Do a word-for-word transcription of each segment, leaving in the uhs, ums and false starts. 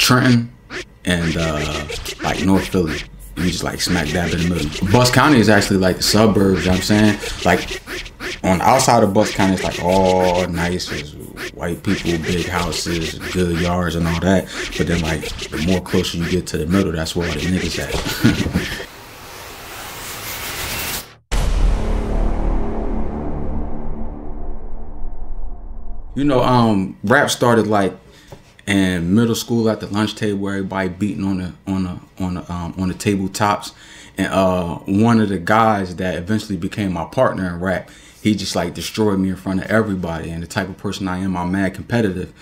Trenton, and uh, like North Philly. And we just like smack dab in the middle. Bucks County is actually like the suburbs, you know what I'm saying? Like on the outside of Bucks County, it's like all nice, it's white people, big houses, good yards and all that. But then like the more closer you get to the middle, that's where all the niggas at. You know, um, rap started like in middle school at the lunch table, where everybody beating on the on the on the um, on the tabletops, and uh, one of the guys that eventually became my partner in rap, he just like destroyed me in front of everybody. And the type of person I am, I'm mad competitive,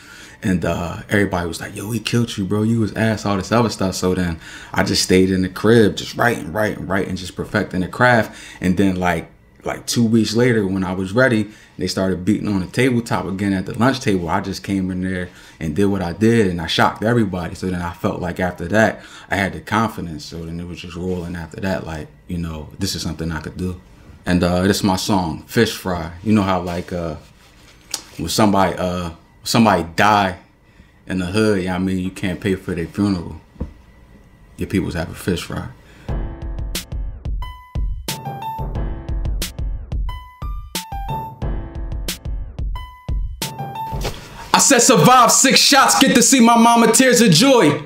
and uh, everybody was like, "Yo, he killed you, bro. You was ass." All this other stuff. So then I just stayed in the crib, just writing, writing, writing, just perfecting the craft, and then like. Like two weeks later, when I was ready, they started beating on the tabletop again at the lunch table. I just came in there and did what I did, and I shocked everybody. So then I felt like after that, I had the confidence. So then it was just rolling after that, like, you know, this is something I could do. And uh, this is my song, Fish Fry. You know how like uh, when somebody uh, somebody die in the hood, I mean, you can't pay for their funeral. Your people's have a fish fry. I said survive six shots, get to see my mama tears of joy.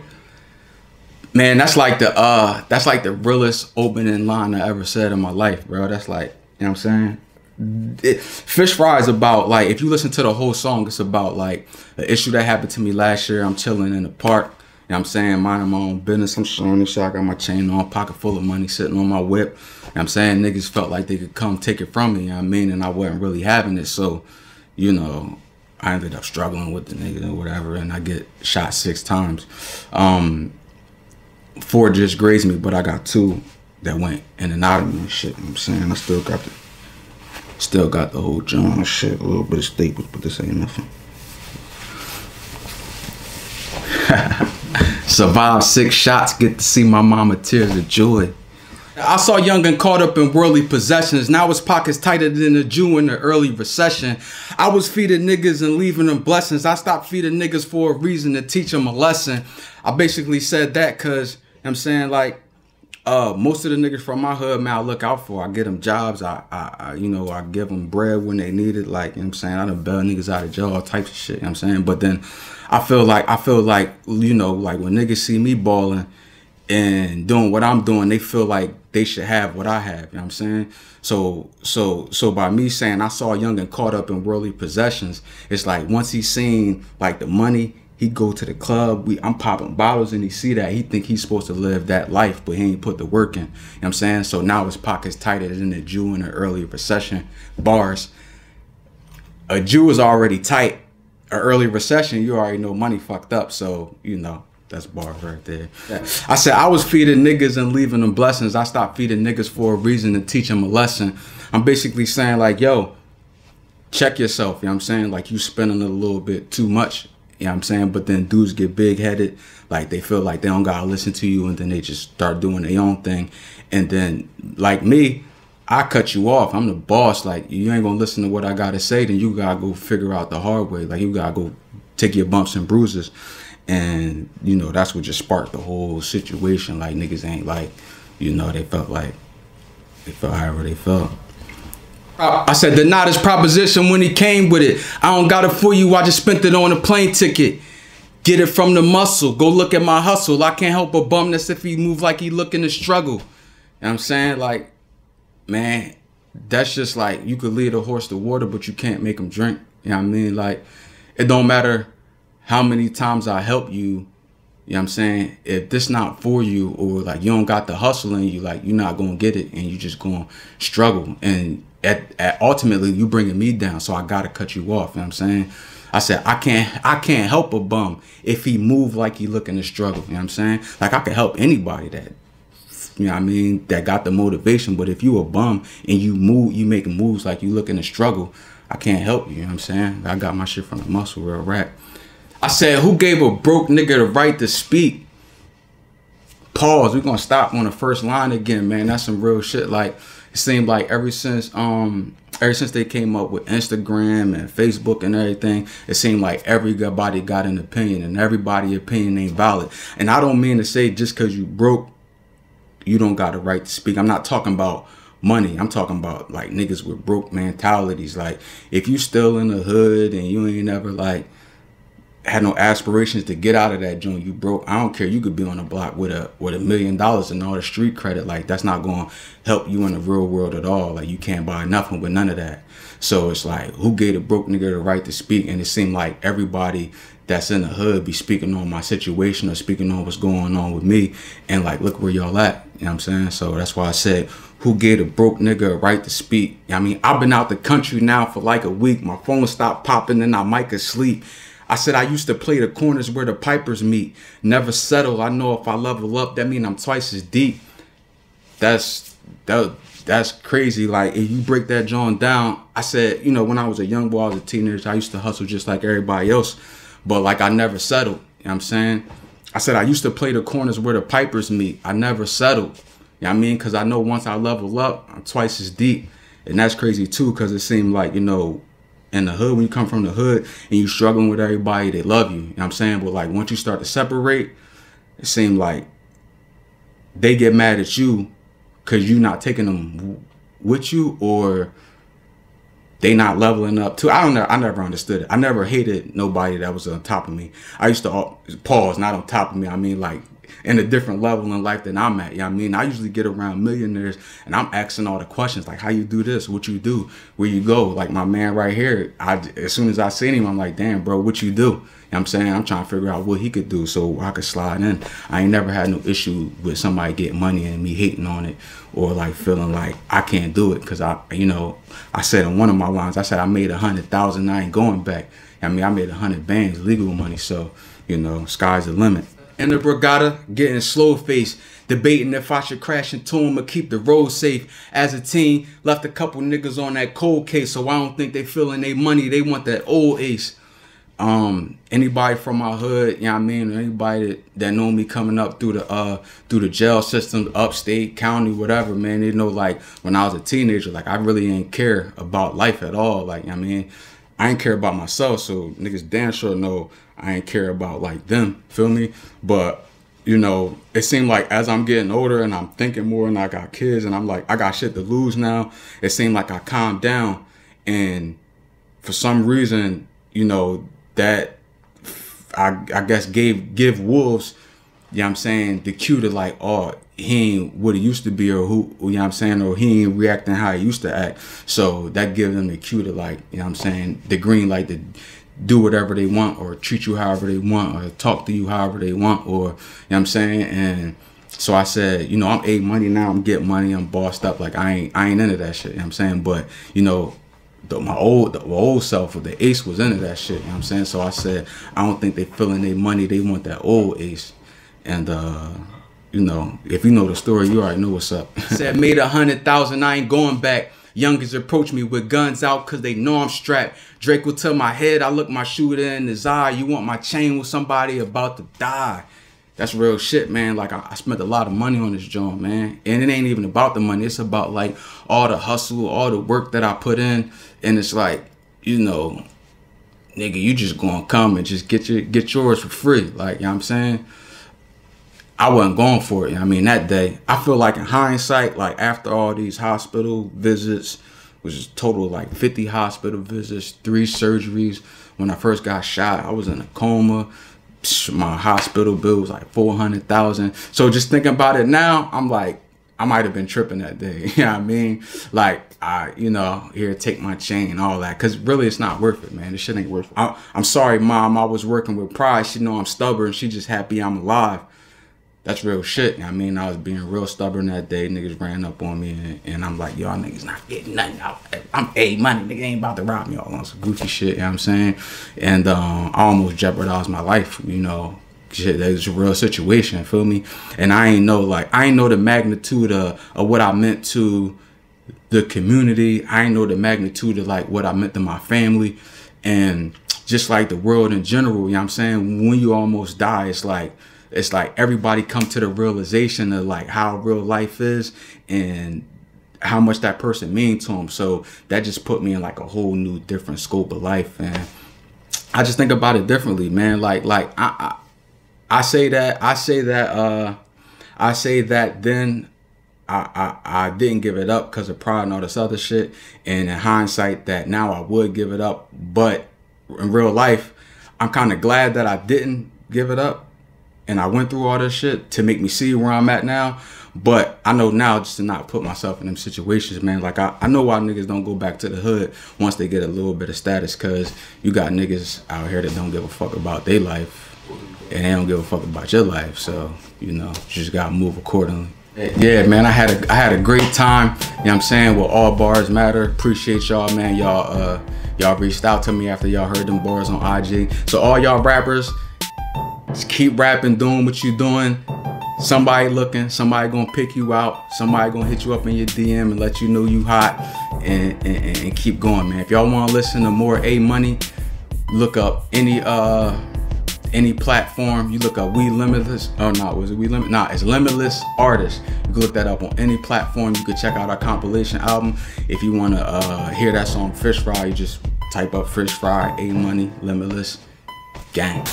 Man, that's like the uh that's like the realest opening line I ever said in my life, bro. That's like, you know what I'm saying? It, Fish Fry is about like, if you listen to the whole song, it's about like an issue that happened to me last year. I'm chilling in the park, you know what I'm saying, minding my own business. I'm showing this shit. I got my chain on, pocket full of money, sitting on my whip. You know what I'm saying? Niggas felt like they could come take it from me, you know what I mean? And I wasn't really having it, so, you know, I ended up struggling with the nigga or whatever, and I get shot six times. Um, four just grazed me, but I got two that went in and out of me and shit. You know what I'm saying? I still got the still got the whole joint shit, a little bit of staples, but this ain't nothing. Survived six shots, get to see my mama tears of joy. I saw youngin' caught up in worldly possessions. Now his pockets tighter than a Jew in the early recession. I was feeding niggas and leaving them blessings. I stopped feeding niggas for a reason, to teach them a lesson. I basically said that because, you know what I'm saying, like, uh, most of the niggas from my hood, man, I look out for. I get them jobs. I, I, I, you know, I give them bread when they need it. Like, you know what I'm saying, I done bail niggas out of jail, all types of shit, you know what I'm saying? But then I feel like, I feel like, you know, like when niggas see me balling and doing what I'm doing, they feel like they should have what I have, you know what I'm saying? So so so by me saying I saw a youngin' caught up in worldly possessions, it's like once he seen like the money, he go to the club, we I'm popping bottles, and he see that, he think he's supposed to live that life, but he ain't put the work in, you know what I'm saying? So now his pocket's tighter than a Jew in an early recession. Bars. A Jew is already tight. An early recession, you already know money fucked up, so, you know. That's bars right there. I said I was feeding niggas and leaving them blessings. I stopped feeding niggas for a reason, to teach them a lesson. I'm basically saying like, yo, check yourself. You know what I'm saying? Like, you spending a little bit too much. You know what I'm saying? But then dudes get big headed. Like, they feel like they don't gotta listen to you, and then they just start doing their own thing. And then like me, I cut you off. I'm the boss. Like, you ain't gonna listen to what I gotta say, then you gotta go figure out the hard way. Like, you gotta go take your bumps and bruises. And, you know, that's what just sparked the whole situation. Like, niggas ain't like, you know, they felt like, they felt however they felt. I said, denied his proposition when he came with it. I don't got it for you, I just spent it on a plane ticket. Get it from the muscle, go look at my hustle. I can't help a bum that's if he move like he looking to struggle. You know what I'm saying? Like, man, that's just like, you could lead a horse to water, but you can't make him drink. You know what I mean? Like, it don't matter how many times I help you, you know what I'm saying? If this not for you, or like you don't got the hustle in you, like you're not gonna get it, and you just gonna struggle. And at, at ultimately you bringing me down, so I gotta cut you off, you know what I'm saying? I said, I can't I can't help a bum if he move like he looking to struggle, you know what I'm saying? Like, I can help anybody that, you know what I mean, that got the motivation, but if you a bum and you move, you making moves like you looking to struggle, I can't help you, you know what I'm saying? I got my shit from the muscle, real rap. I said, who gave a broke nigga the right to speak? Pause. We're gonna stop on the first line again, man. That's some real shit. Like, it seemed like ever since um ever since they came up with Instagram and Facebook and everything, it seemed like everybody got an opinion, and everybody's opinion ain't valid. And I don't mean to say just because you broke, you don't got a right to speak. I'm not talking about money. I'm talking about like niggas with broke mentalities. Like if you still in the hood and you ain't never like had no aspirations to get out of that joint, you broke. I don't care. You could be on a block with a with a million dollars and all the street credit. Like that's not going to help you in the real world at all. Like you can't buy nothing with none of that. So it's like, who gave a broke nigga the right to speak? And it seemed like everybody that's in the hood be speaking on my situation or speaking on what's going on with me. And like, look where y'all at. You know what I'm saying? So that's why I said, who gave a broke nigga a right to speak? I mean, I've been out the country now for like a week. My phone stopped popping and I might asleep. I said I used to play the corners where the pipers meet. Never settle. I know if I level up, that mean I'm twice as deep. That's that, that's crazy. Like if you break that joint down, I said, you know, when I was a young boy, I was a teenager, I used to hustle just like everybody else. But like I never settled. You know what I'm saying? I said I used to play the corners where the pipers meet. I never settled. You know what I mean? Because I know once I level up, I'm twice as deep. And that's crazy too, because it seemed like, you know, in the hood, when you come from the hood and you struggling with everybody, they love you. You know what I'm saying? But like once you start to separate, it seemed like they get mad at you because you're not taking them with you, or they not leveling up too. I don't know. I never understood it. I never hated nobody that was on top of me. I used to pause, not on top of me. I mean, like in a different level in life than I'm at. You know what I mean? I usually get around millionaires and I'm asking all the questions like, how you do this? What you do? Where you go? Like my man right here, I, as soon as I seen him, I'm like, damn, bro, what you do? You know what I'm saying? I'm trying to figure out what he could do so I could slide in. I ain't never had no issue with somebody getting money and me hating on it or like feeling like I can't do it because I, you know, I said in one of my lines, I said, I made a hundred thousand, I ain't going back. I mean, I made a hundred bands legal money. So, you know, sky's the limit. In the regatta, getting slow-faced, debating if I should crash into him or keep the road safe. As a teen, left a couple niggas on that cold case, so I don't think they feeling their money. They want that old ace. Um, anybody from my hood, you know what I mean, anybody that, that know me coming up through the uh through the jail system, upstate, county, whatever, man, they know like when I was a teenager, like I really ain't care about life at all. Like, you know what I mean, I ain't care about myself, so niggas damn sure know I ain't care about like them, feel me? But, you know, it seemed like as I'm getting older and I'm thinking more and I got kids and I'm like, I got shit to lose now. It seemed like I calmed down. And for some reason, you know, that I, I guess gave give wolves, you know what I'm saying, the cue to like, oh, he ain't what he used to be, or who, you know what I'm saying, or he ain't reacting how he used to act. So that gives them the cue to like, you know what I'm saying, the green light to do whatever they want, or treat you however they want, or talk to you however they want, or, you know what I'm saying? And so I said, you know, I'm Ayye Money now, I'm getting money, I'm bossed up, like I ain't I ain't into that shit, you know what I'm saying? But, you know, the, my old the old self, or the ace was into that shit, you know what I'm saying? So I said, I don't think they feeling their money, they want that old ace. And, uh, you know, if you know the story, you already know what's up. Said, made a hundred thousand, I ain't going back. Youngers approach me with guns out because they know I'm strapped. Drake will tell my head, I look my shooter in his eye. You want my chain with somebody about to die. That's real shit, man. Like, I, I spent a lot of money on this joint, man. And it ain't even about the money. It's about, like, all the hustle, all the work that I put in. And it's like, you know, nigga, you just gonna come and just get, your, get yours for free. Like, you know what I'm saying? I wasn't going for it. I mean, that day, I feel like in hindsight, like after all these hospital visits, which is total like fifty hospital visits, three surgeries. When I first got shot, I was in a coma. My hospital bill was like four hundred thousand. So just thinking about it now, I'm like, I might have been tripping that day. You know what I mean? Like, I, you know, here, take my chain, all that. Because really, it's not worth it, man. This shit ain't worth it. I, I'm sorry, Mom. I was working with pride. She know I'm stubborn. She just happy I'm alive. That's real shit. I mean, I was being real stubborn that day. Niggas ran up on me, and, and I'm like, y'all niggas not getting nothing. I'm Ayye Money. Nigga ain't about to rob me all on some goofy shit. You know what I'm saying? And um, I almost jeopardized my life, you know. Shit, that was a real situation, feel me? And I ain't know, like, I ain't know the magnitude of, of what I meant to the community. I ain't know the magnitude of, like, what I meant to my family. And just, like, the world in general, you know what I'm saying? When you almost die, it's like, It's like everybody come to the realization of like how real life is. And how much that person means to him. So that just put me in like a whole new different scope of life, and I just think about it differently, man. Like, like I, I, I say that, I say that, uh, I say that then I, I, I didn't give it up because of pride and all this other shit. And in hindsight that now I would give it up, but in real life, I'm kind of glad that I didn't give it up. And I went through all this shit to make me see where I'm at now. But I know now just to not put myself in them situations, man. Like, I, I know why niggas don't go back to the hood once they get a little bit of status, because you got niggas out here that don't give a fuck about their life, and they don't give a fuck about your life. So, you know, you just got to move accordingly. Yeah, man, I had a, I had a great time, you know what I'm saying, with All Bars Matter. Appreciate y'all, man. Y'all uh, y'all reached out to me after y'all heard them bars on I G. So all y'all rappers, just keep rapping, doing what you're doing. Somebody looking, somebody gonna pick you out, somebody gonna hit you up in your D M and let you know you hot, and, and, and keep going, man. If y'all wanna listen to more Ayye Money, look up any uh any platform. You look up We Limitless. Oh no, was it We Limit? Nah, it's Limitless Artist. You can look that up on any platform. You can check out our compilation album. If you wanna uh hear that song Fish Fry, you just type up Fish Fry, Ayye Money, Limitless, gang.